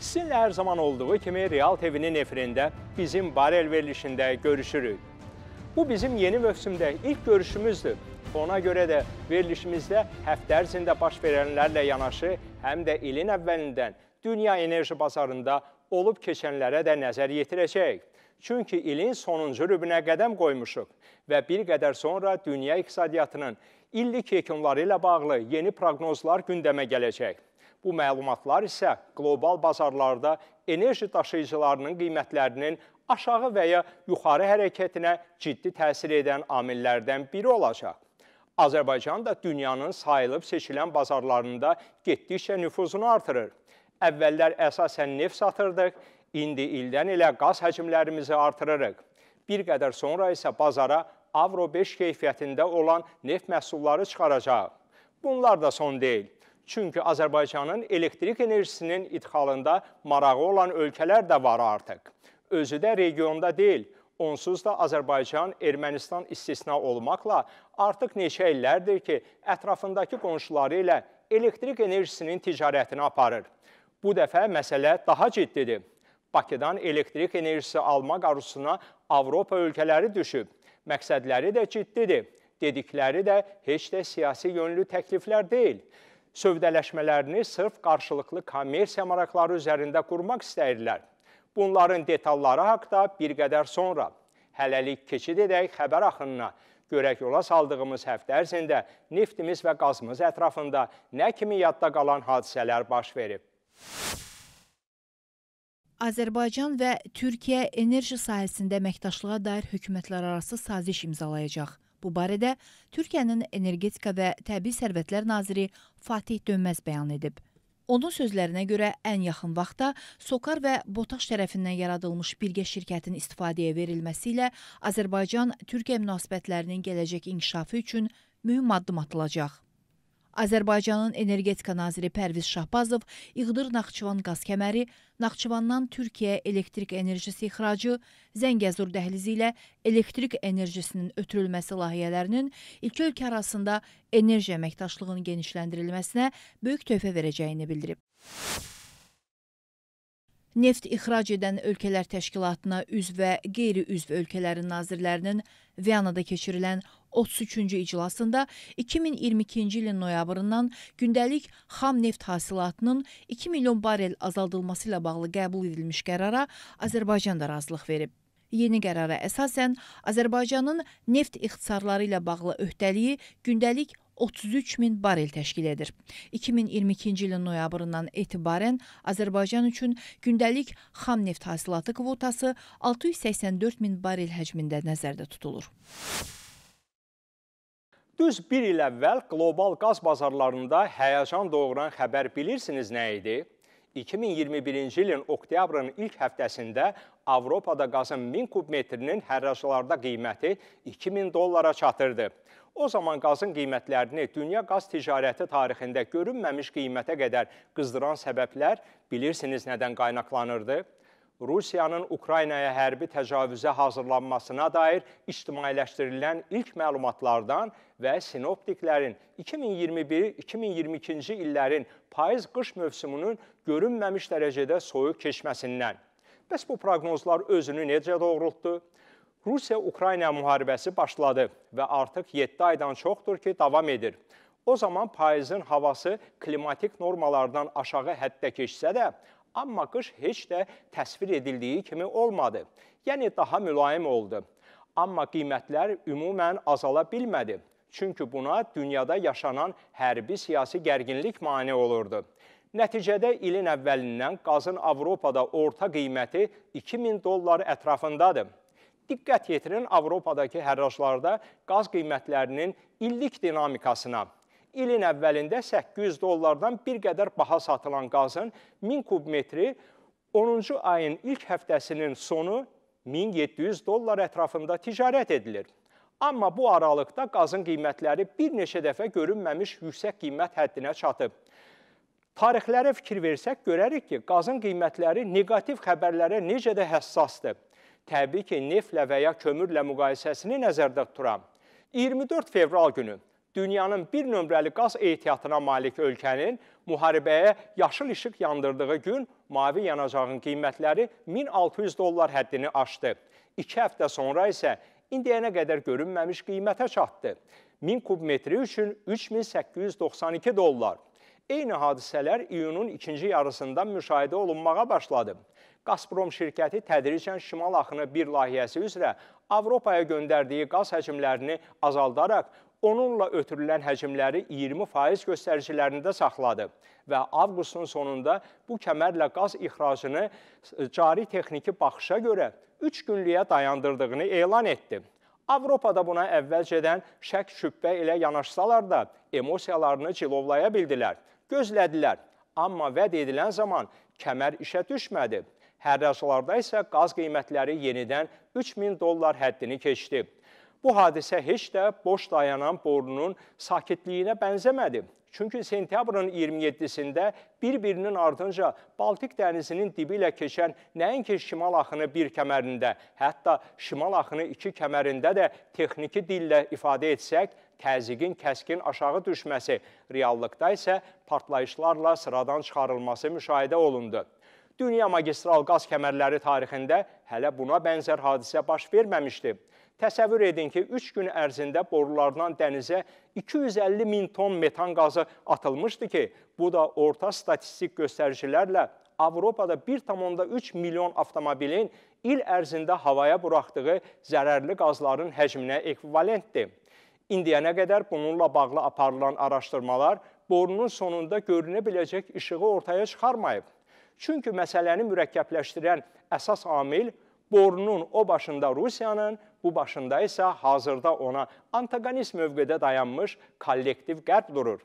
Sizinle her zaman olduğu kimi Real TV'nin efirində bizim barel verilişinde görüşürük. Bu bizim yeni mövsümde ilk görüşümüzdür. Ona göre de verilişimizde hafta ərzində baş verenlerle yanaşı hem de ilin evvelinden dünya enerji pazarında olub keçenlere de nəzər yetirəcəyik. Çünki ilin sonuncu rübünə qədəm qoymuşuq və bir qədər sonra dünya iqtisadiyyatının illik yekunları ilə bağlı yeni proqnozlar gündəmə gələcək. Bu məlumatlar isə qlobal bazarlarda enerji daşıyıcılarının qiymətlərinin aşağı və ya yuxarı hərəkətinə ciddi təsir edən amillərdən biri olacaq. Azərbaycan da dünyanın sayılıb seçilən bazarlarında getdikcə nüfuzunu artırır. Əvvəllər əsasən neft satırdıq, indi ildən ilə qaz həcmlərimizi artırırıq. Bir qədər sonra isə bazara Avro 5 keyfiyyətində olan neft məhsulları çıxaracaq. Bunlar da son deyil. Çünki Azərbaycanın elektrik enerjisinin idxalında marağı olan ölkələr də var artıq. Özü də regionda deyil, onsuz da Azərbaycan, Ermənistan istisna olmaqla artıq neçə illərdir ki, ətrafındakı qonşuları ilə elektrik enerjisinin ticarətini aparır. Bu dəfə məsələ daha ciddidir. Bakıdan elektrik enerjisi almaq arzusuna Avropa ölkələri düşüb. Məqsədləri də ciddidir. Dedikləri də heç də siyasi yönlü təkliflər deyil. Sövdələşmələrini sırf qarşılıqlı kommersiya maraqları üzərində qurmaq istəyirlər. Bunların detalları haqda bir qədər sonra. Hələlik keçid edək xəbər axınına. Görək yola saldığımız həftə ərzində neftimiz və qazımız ətrafında nə kimi yadda qalan hadisələr baş verib. Azərbaycan və Türkiyə enerji sahəsində əməkdaşlığa dair hökumətlərarası saziş imzalayacaq. Bu barədə Türkiyənin Energetika və Təbii Sərvətlər Naziri Fatih Dönmez bəyan edib. Onun sözlərinə görə ən yaxın vaxtda SOCAR və BOTAŞ tərəfindən yaradılmış birgə şirkətin istifadəyə verilməsi ilə Azərbaycan-Türkiyə münasibətlərinin gələcək inkişafı üçün mühüm addım atılacaq. Azərbaycanın Energetika naziri Perviz Şahbazov İğdır Naxçıvan Qaz Kəməri, Naxçıvandan Türkiyəyə elektrik enerjisi ixracı, Zengəzur Dəhlizi ilə elektrik enerjisinin ötürülməsi layihələrinin iki ölkə arasında enerji əməkdaşlığının genişləndirilməsinə böyük töhfə verəcəyini bildirib. Neft ixrac edən ölkələr təşkilatına üzv və qeyri-üzv ölkələrin nazirlərinin Viyana'da keçirilən 33-cü iclasında 2022-ci ilin noyabrından gündəlik xam neft hasilatının 2 milyon barel azaldılması ilə bağlı qəbul edilmiş qərara Azərbaycan da razılıq verib. Yeni qərara əsasən Azərbaycanın neft ixtisarları ilə bağlı öhdəliyi gündəlik 33 min barel təşkil edir. 2022-ci ilin noyabrından etibarən Azərbaycan üçün gündəlik xam neft hasilatı kvotası 684 min barel həcmində nəzərdə tutulur. Düz bir il əvvəl qlobal qaz bazarlarında həyəcan doğuran xəbər bilirsiniz nə idi? 2021-ci ilin oktyabrın ilk həftəsində Avropada qazın 1000 kubmetrinin hərraclarda qiyməti 2000 dollara çatırdı. O zaman qazın qiymətlərini dünya qaz ticarəti tarixində görünməmiş qiymətə qədər qızdıran səbəblər bilirsiniz nədən qaynaqlanırdı? Rusiyanın Ukraynaya hərbi təcavüzə hazırlanmasına dair ictimailəşdirilən ilk məlumatlardan və sinoptiklərin 2021-2022-ci illərin payız-qış mövsümünün görünməmiş dərəcədə soyuq keçməsindən. Bəs bu proqnozlar özünü necə doğrultdu? Rusiya-Ukrayna müharibəsi başladı və artıq 7 aydan çoxdur ki, davam edir. O zaman payızın havası klimatik normalardan aşağı həddə keçsə də, amma qış heç də təsvir edildiyi kimi olmadı. Yəni, daha mülayim oldu. Amma qiymətlər ümumən azala bilmədi. Çünki buna dünyada yaşanan hərbi-siyasi gərginlik mane olurdu. Nəticədə ilin əvvəlindən qazın Avropada orta qiyməti 2000 dollar ətrafındadır. Diqqət yetirin Avropadakı hərraclarda qaz qiymətlərinin illik dinamikasına. İlin əvvəlində 800 dollardan bir qədər baha satılan qazın 1000 kubmetri 10-cu ayın ilk həftəsinin sonu 1700 dollar ətrafında ticarət edilir. Amma bu aralıqda qazın qiymətləri bir neçə dəfə görünməmiş yüksək qiymət həddinə çatıb. Tarixlərə fikir versək, görərik ki, qazın qiymətləri negativ xəbərlərə necə də həssasdır. Təbii ki, neftlə və ya kömürlə müqayisəsini nəzərdə tuturam. 24 fevral günü dünyanın bir nömrəli qaz ehtiyatına malik ölkənin müharibəyə yaşıl işıq yandırdığı gün mavi yanacağın qiymətləri 1600 dollar həddini aşdı. 2 həftə sonra isə indiyənə qədər görünməmiş qiymətə çatdı. 1000 kubmetri üçün 3892 dollar. Eyni hadisələr iyunun ikinci yarısından müşahidə olunmağa başladı. Gazprom şirkəti tədricən şimal axını bir layihəsi üzrə Avropaya göndərdiyi qaz həcmlərini azaldaraq, onunla ötürülən həcmləri 20% göstəricilərində saxladı və avqustun sonunda bu kəmərlə qaz ixracını cari texniki baxışa görə 3 günlüyə dayandırdığını elan etdi. Avropada buna əvvəlcədən şək şübhə ilə yanaşsalar da emosiyalarını cilovlaya bildilər, gözlədilər. Amma vəd edilən zaman kəmər işə düşmədi. Hərraclarda isə qaz qiymətləri yenidən 3000 dollar həddini keçdi. Bu hadisə heç də boş dayanan borunun sakitliyinə bənzəmədi. Çünki sentyabrın 27-sində bir-birinin ardınca Baltik dənizinin dibi ilə keçən nəinki şimal axını bir kəmərində, hətta şimal axını iki kəmərində də texniki dillə ifadə etsək, təzyiqin kəskin aşağı düşməsi, reallıqda isə partlayışlarla sıradan çıxarılması müşahidə olundu. Dünya magistral qaz kəmərləri tarixində hələ buna bənzər hadisə baş verməmişdi. Təsəvvür edin ki, 3 gün ərzində borulardan dənizə 250 min ton metan qazı atılmışdı ki, bu da orta statistik göstəricilərlə Avropada 1,3 milyon avtomobilin il ərzində havaya buraxdığı zərərli qazların həcminə ekvivalentdir. İndiyənə qədər bununla bağlı aparılan araşdırmalar borunun sonunda görünə biləcək işığı ortaya çıxarmayıb. Çünki məsələni mürəkkəbləşdirən əsas amil borunun o başında Rusiyanın, bu başında isə hazırda ona antagonist mövqedə dayanmış kollektiv qərb durur.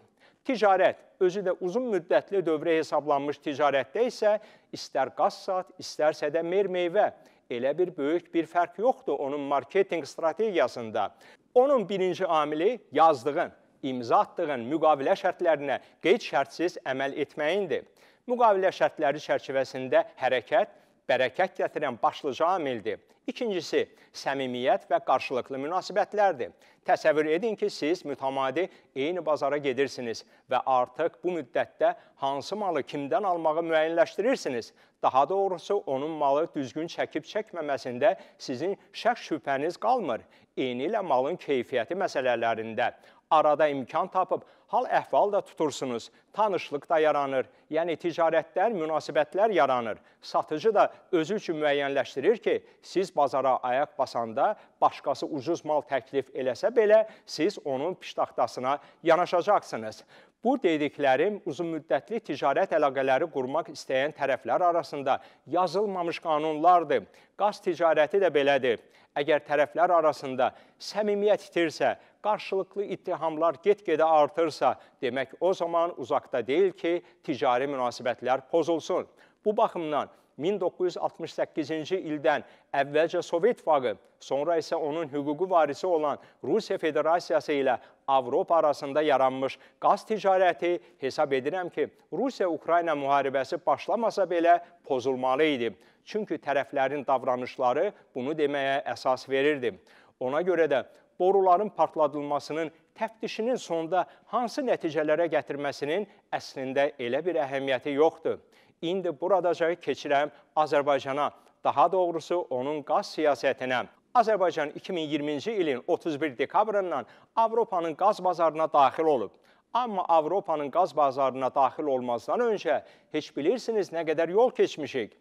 Ticarət, özü də uzun müddətli dövrə hesablanmış ticarətdə isə istər qaz sat, istərsə də meyvə, elə bir böyük bir fərq yoxdur onun marketinq strategiyasında. Onun birinci amili yazdığın, imza atdığın müqavilə şərtlərinə qeyd şərtsiz əməl etməyindir. Müqavilə şərtləri çərçivəsində hərəkət, bərəkət gətirən başlıca amildir. İkincisi, səmimiyyət və qarşılıqlı münasibətlərdir. Təsəvvür edin ki, siz mütəmadi eyni bazara gedirsiniz və artıq bu müddətdə hansı malı kimdən almağı müəyyənləşdirirsiniz. Daha doğrusu, onun malı düzgün çəkib-çəkməməsində sizin şək şübhəniz qalmır. Eyni ilə malın keyfiyyəti məsələlərində. Arada imkan tapıb, hal-əhval da tutursunuz, tanışlıq da yaranır, yəni ticarətlər, münasibətlər yaranır. Satıcı da özü üçün müəyyənləşdirir ki, siz bazara ayaq basanda başqası ucuz mal təklif eləsə belə, siz onun piştaxtasına yanaşacaqsınız. Bu dediklərim uzunmüddətli ticarət əlaqələri qurmaq istəyən tərəflər arasında yazılmamış qanunlardır. Qaz ticarəti də belədir. Əgər tərəflər arasında səmimiyyət itirsə, qarşılıqlı ittihamlar get-gedə artırsa, demək o zaman uzaqda deyil ki, ticari münasibətlər pozulsun. Bu baxımdan 1968-ci ildən əvvəlcə Sovet İttifaqı, sonra isə onun hüquqi varisi olan Rusiya Federasiyası ilə Avropa arasında yaranmış qaz ticarəti, hesab edirəm ki, Rusiya-Ukrayna müharibəsi başlamasa belə pozulmalı idi. Çünki tərəflərin davranışları bunu deməyə əsas verirdi. Ona görə də boruların partladılmasının təftişinin sonda hansı nəticələrə gətirməsinin əslində elə bir əhəmiyyəti yoxdur. İndi buradaca keçirəm Azərbaycana, daha doğrusu onun qaz siyasətinə. Azərbaycan 2020-ci ilin 31 dekabrından Avropanın qaz bazarına daxil olub. Amma Avropanın qaz bazarına daxil olmazdan öncə heç bilirsiniz nə qədər yol keçmişik.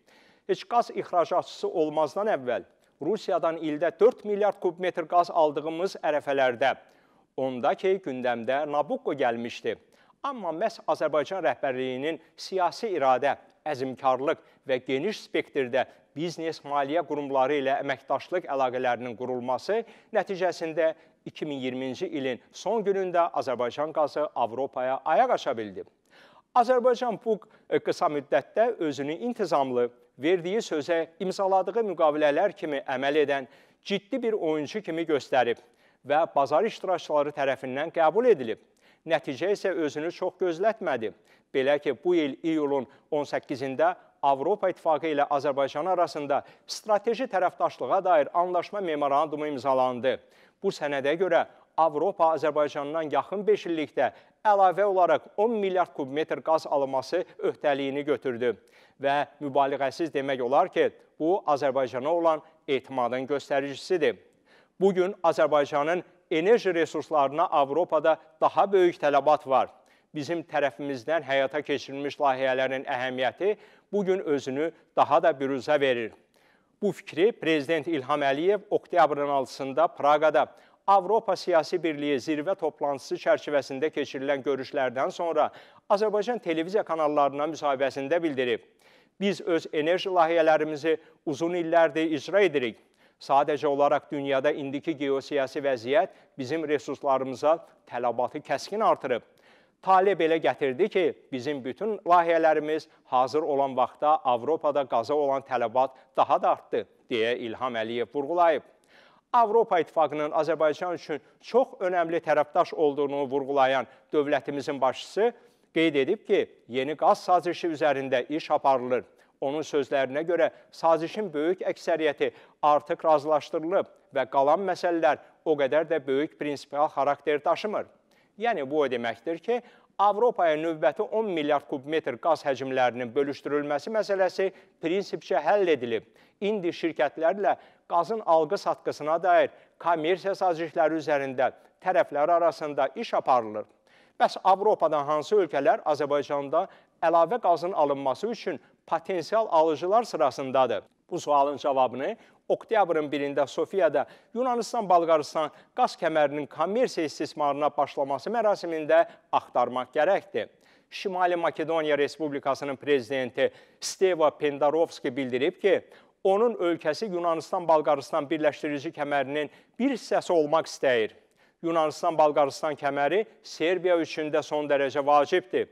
Heç qaz ixracatçısı olmazdan əvvəl Rusiyadan ildə 4 milyard kubmetr qaz aldığımız ərəfələrdə, ondakı gündəmdə Nabucco gəlmişdi. Amma məhz Azərbaycan rəhbərliyinin siyasi iradə, əzimkarlıq və geniş spektrdə biznes-maliyyə qurumları ilə əməkdaşlıq əlaqələrinin qurulması nəticəsində 2020-ci ilin son günündə Azərbaycan qazı Avropaya ayaq aça bildi. Azərbaycan bu qısa müddətdə özünü intizamlı, verdiyi sözə imzaladığı müqavilələr kimi əməl edən ciddi bir oyuncu kimi göstərib və bazar iştirakçıları tərəfindən qəbul edilib. Nəticə isə özünü çox gözlətmədi. Belə ki, bu il iyulun 18-də Avropa İttifaqı ilə Azərbaycan arasında strateji tərəfdaşlığa dair anlaşma memorandumu imzalandı. Bu sənədə görə Avropa Azərbaycandan yaxın 5 illikdə əlavə olaraq 10 milyard kubmetr qaz alınması öhdəliyini götürdü. Və mübaliğəsiz demək olar ki, bu Azərbaycana olan etimadın göstəricisidir. Bugün Azərbaycanın enerji resurslarına Avropada daha böyük tələbat var. Bizim tərəfimizdən həyata keçirilmiş layihələrin əhəmiyyəti bugün özünü daha da büruzə verir. Bu fikri Prezident İlham Əliyev oktyabrın 6-sında Praqada Avropa Siyasi Birliyi zirvə toplantısı çərçivəsində keçirilən görüşlərdən sonra Azərbaycan televiziya kanallarına müsahibəsində bildirib. Biz öz enerji layihələrimizi uzun illərdir icra edirik. Sadəcə olaraq dünyada indiki geosiyasi vəziyyət bizim resurslarımıza tələbatı kəskin artırıb. Talep elə gətirdi ki, bizim bütün layihələrimiz hazır olan vaxtda Avropada qaza olan tələbat daha da artdı, deyə İlham Əliyev vurğulayıb. Avropa İttifaqının Azərbaycan üçün çox önəmli tərəfdaş olduğunu vurğulayan dövlətimizin başçısı qeyd edib ki, yeni qaz sazişi üzərində iş aparılır. Onun sözlərinə görə sazişin böyük əksəriyyəti artıq razılaşdırılıb və qalan məsələlər o qədər də böyük prinsipial xarakter daşımır. Yəni, bu o deməkdir ki, Avropaya növbəti 10 milyard kubmetr qaz həcmlərinin bölüşdürülməsi məsələsi prinsipcə həll edilib. İndi şirkətlərlə qazın alqı-satqısına dair kommersiya sazişləri üzərində tərəflər arasında iş aparılır. Bəs Avropadan hansı ölkələr Azərbaycanda əlavə qazın alınması üçün potensial alıcılar sırasındadır? Bu sualın cavabını oktyabrın 1-də Sofiyada Yunanistan-Balqaristan qaz kəmərinin kommersiya istismarına başlaması mərasimində axtarmaq gərəkdir. Şimali Makedoniya Respublikasının prezidenti Steva Pendarovski bildirib ki, onun ölkəsi Yunanistan-Balqaristan birləşdirici kəmərinin bir hissəsi olmaq istəyir. Yunanistan-Balqaristan kəməri Serbiya üçün də son dərəcə vacibdir.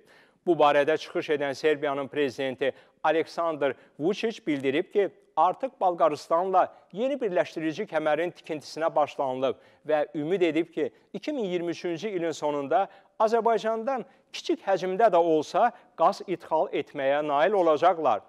Bu barədə çıxış edən Serbiyanın prezidenti Aleksandr Vučić bildirib ki, artıq Balqaristanla yeni birləşdirici kəmərin tikintisinə başlanılıb və ümid edib ki, 2023-cü ilin sonunda Azərbaycandan kiçik həcmdə də olsa qaz idxal etməyə nail olacaqlar.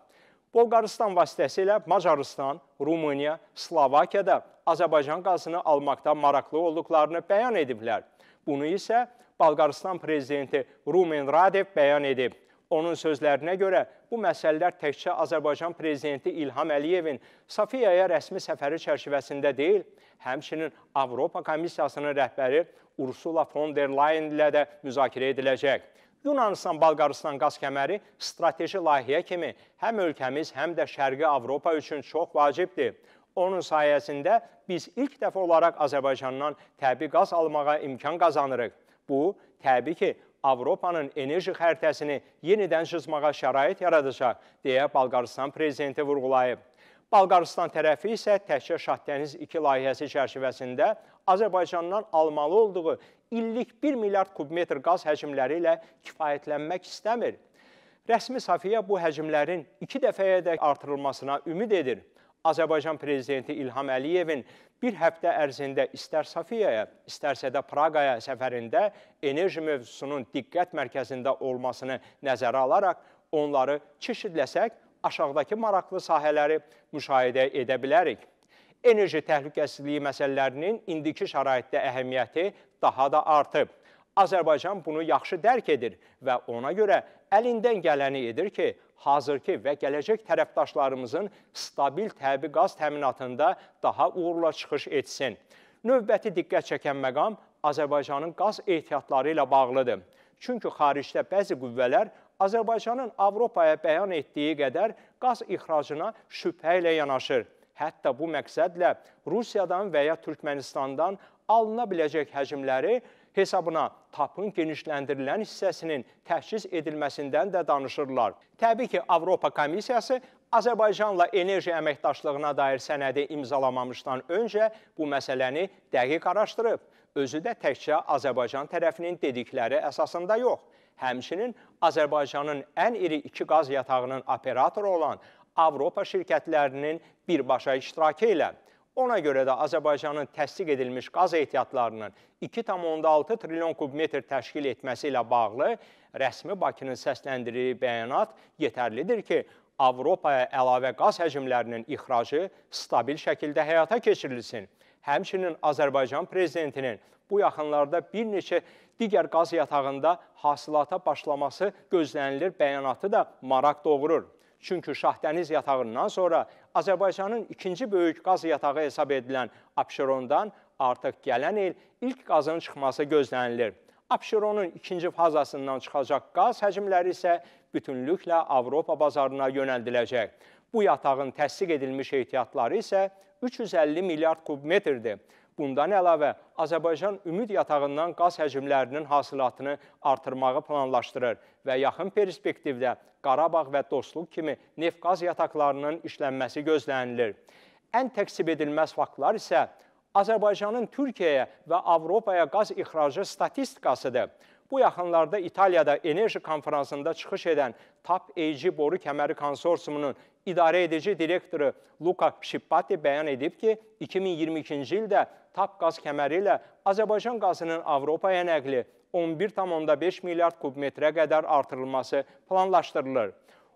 Bolqaristan vasitəsilə Macaristan, Rumıniya, Slovakiyada Azərbaycan qazını almaqda maraqlı olduqlarını bəyan ediblər. Bunu isə Bolqaristan prezidenti Rumen Radev bəyan edib. Onun sözlərinə görə bu məsələlər təkcə Azərbaycan prezidenti İlham Əliyevin Sofiyaya rəsmi səfəri çərçivəsində deyil, həmçinin Avropa Komissiyasının rəhbəri Ursula von der Leyen ilə də müzakirə ediləcək. Yunanistan-Balqaristan qaz kəməri strateji layihə kimi həm ölkəmiz, həm də Şərqi Avropa üçün çox vacibdir. Onun sayəsində biz ilk dəfə olaraq Azərbaycandan təbii qaz almağa imkan qazanırıq. Bu, təbii ki, Avropanın enerji xəritəsini yenidən cızmağa şərait yaradacaq, deyə Balqaristan prezidenti vurğulayıb. Balqaristan tərəfi isə təkcə Şahdəniz 2 layihəsi çərçivəsində Azərbaycandan almalı olduğu illik 1 milyard kubmetr qaz həcmləri ilə kifayətlənmək istəmir. Rəsmi Sofiya bu həcmlərin 2 dəfəyədək artırılmasına ümid edir. Azərbaycan prezidenti İlham Əliyevin bir həftə ərzində istər Sofiyaya, istərsə də Praqaya səfərində enerji mövzusunun diqqət mərkəzində olmasını nəzərə alaraq onları çeşidləsək, aşağıdakı maraqlı sahələri müşahidə edə bilərik. Enerji təhlükəsizliyi məsələlərinin indiki şəraitdə əhəmiyyəti daha da artıb. Azərbaycan bunu yaxşı dərk edir və ona görə əlindən gələni edir ki, hazırki və gələcək tərəfdaşlarımızın stabil təbii qaz təminatında daha uğurla çıxış etsin. Növbəti diqqət çəkən məqam Azərbaycanın qaz ehtiyatları ilə bağlıdır. Çünki xaricdə bəzi qüvvələr Azərbaycanın Avropaya bəyan etdiyi qədər qaz ixracına şübhə ilə yanaşır. Hətta bu məqsədlə Rusiyadan və ya Türkmenistandan alına biləcək həcmləri hesabına TAP-ın genişləndirilən hissəsinin təchiz edilməsindən də danışırlar. Təbii ki, Avropa Komissiyası Azərbaycanla enerji əməkdaşlığına dair sənədi imzalamamışdan öncə bu məsələni dəqiq araşdırıb. Özü də təkcə Azərbaycan tərəfinin dedikləri əsasında yox. Həmçinin Azərbaycanın ən iri 2 qaz yatağının operatoru olan Avropa şirkətlərinin birbaşa iştirakı ilə. Ona görə də Azərbaycanın təsdiq edilmiş qaz ehtiyatlarının 2,6 trilyon kubmetr təşkil etməsi ilə bağlı rəsmi Bakının səsləndirdiyi bəyanat yetərlidir ki, Avropaya əlavə qaz həcmlərinin ixracı stabil şəkildə həyata keçirilsin. Həmçinin Azərbaycan prezidentinin bu yaxınlarda bir neçə digər qaz yatağında hasılata başlaması gözlənilir bəyanatı da maraq doğurur. Çünki Şahdəniz yatağından sonra Azərbaycanın ikinci böyük qaz yatağı hesab edilən Apşerondan artıq gələn il ilk qazın çıxması gözlənilir. Apşeronun ikinci fazasından çıxacaq qaz həcmləri isə bütünlüklə Avropa bazarına yönəldiləcək. Bu yatağın təsdiq edilmiş ehtiyatları isə 350 milyard kubmetrdir. Bundan əlavə, Azərbaycan Ümid yatağından qaz həcmlərinin hasilatını artırmağı planlaşdırır və yaxın perspektivdə Qarabağ və Dostluq kimi neft-qaz yataqlarının işlənməsi gözlənilir. Ən təksib edilməz faktlar isə Azərbaycanın Türkiyəyə və Avropaya qaz ixracı statistikasıdır. Bu yaxınlarda İtaliyada enerji konferansında çıxış edən TAP boru kəməri konsorsiumunun idarə edici direktoru Luca Pşibbati bəyan edib ki, 2022-ci ildə TAP qaz kəməri ilə Azərbaycan qazının Avropaya nəqli 11,5 milyard kubmetrə qədər artırılması planlaşdırılır.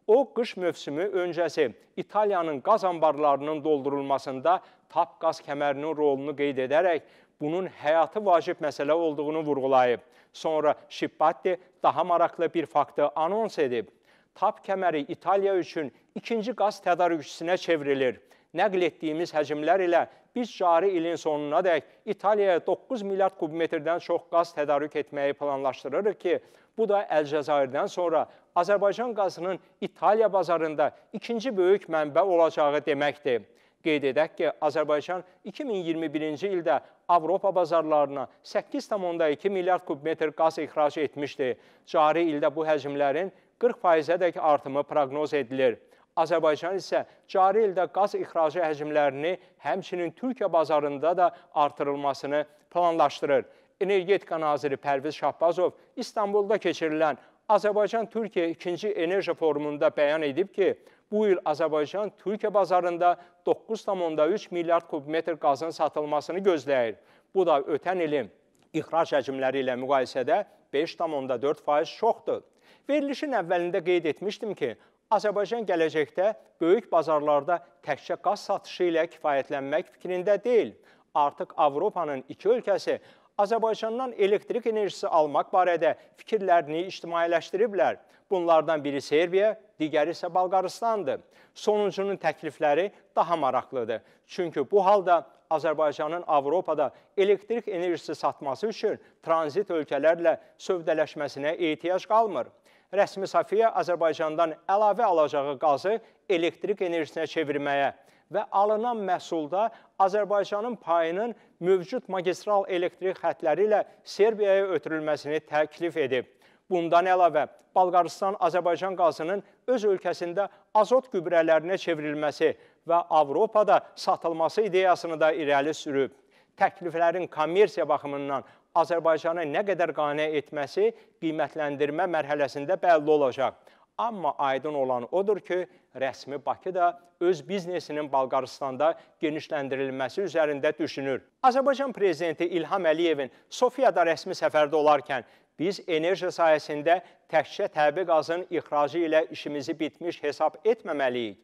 O, qış mövsümü öncəsi İtaliyanın qaz ambarlarının doldurulmasında TAP qaz kəmərinin rolunu qeyd edərək, bunun həyatı vacib məsələ olduğunu vurğulayıb. Sonra Şibbati daha maraqlı bir faktı anons edib. TAP kəməri İtaliya üçün ikinci qaz tədarükçüsünə çevrilir. Nəql etdiyimiz həcmlər ilə biz cari ilin sonuna dək İtaliyaya 9 milyard kubmetrdən çox qaz tədarük etməyi planlaşdırırıq ki, bu da Əlcəzairdən sonra Azərbaycan qazının İtaliya bazarında ikinci böyük mənbə olacağı deməkdir. Qeyd edək ki, Azərbaycan 2021-ci ildə Avropa bazarlarına 8,2 milyard kubmetr qaz ixrac etmişdi. Cari ildə bu həcmlərin 40%-ədək artımı proqnoz edilir. Azərbaycan isə cari ildə qaz ixracı həcmlərini həmçinin Türkiyə bazarında da artırılmasını planlaşdırır. Energetika naziri Perviz Şahbazov İstanbulda keçirilən Azərbaycan-Türkiyə 2-ci enerji forumunda bəyan edib ki, bu il Azərbaycan-Türkiyə bazarında 9,3 milyard kubmetr qazın satılmasını gözləyir. Bu da ötən ilin ixrac həcmləri ilə müqayisədə 5,4% çoxdur. Verilişin əvvəlində qeyd etmişdim ki, Azərbaycan gələcəkdə böyük bazarlarda təkcə qaz satışı ilə kifayətlənmək fikrində deyil. Artıq Avropanın iki ölkəsi Azərbaycandan elektrik enerjisi almaq barədə fikirlərini ictimailəşdiriblər. Bunlardan biri Serbiya, digəri isə Balqaristandır. Sonuncunun təklifləri daha maraqlıdır. Çünki bu halda Azərbaycanın Avropada elektrik enerjisi satması üçün tranzit ölkələrlə sövdələşməsinə ehtiyac qalmır. Rəsmi safiyyə Azərbaycandan əlavə alacağı qazı elektrik enerjisinə çevirməyə və alınan məhsulda Azərbaycanın payının mövcud magistral elektrik xətləri ilə Serbiyaya ötürülməsini təklif edib. Bundan əlavə, Balqaristan Azərbaycan qazının öz ölkəsində azot gübrələrinə çevrilməsi və Avropada satılması ideyasını da irəli sürüb. Təkliflərin kommersiya baxımından Azərbaycanı nə qədər qane etməsi qiymətləndirmə mərhələsində bəlli olacaq. Amma aydın olan odur ki, rəsmi Bakı da öz biznesinin Balqaristanda genişləndirilməsi üzərində düşünür. Azərbaycan prezidenti İlham Əliyevin Sofiyada rəsmi səfərdə olarkən biz enerji sayəsində təkcə təbii qazın ixracı ilə işimizi bitmiş hesab etməməliyik.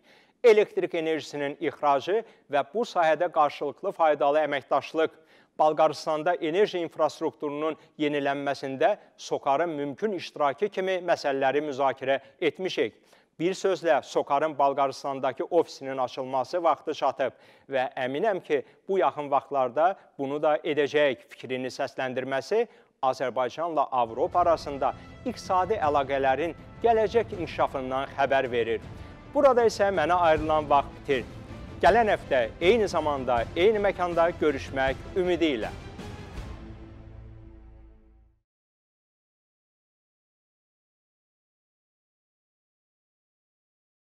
Elektrik enerjisinin ixracı və bu sahədə qarşılıqlı faydalı əməkdaşlıq, Balqaristanda enerji infrastrukturunun yenilənməsində SOCAR-ın mümkün iştirakı kimi məsələləri müzakirə etmişik. Bir sözlə, SOCAR-ın Balqaristandakı ofisinin açılması vaxtı çatıb və əminəm ki, bu yaxın vaxtlarda bunu da edəcək fikrini səsləndirməsi Azərbaycanla Avropa arasında iqtisadi əlaqələrin gələcək inkişafından xəbər verir. Burada isə mənə ayrılan vaxt bitir. Gələn həftə eyni zamanda, eyni məkanda görüşmək ümidi ilə.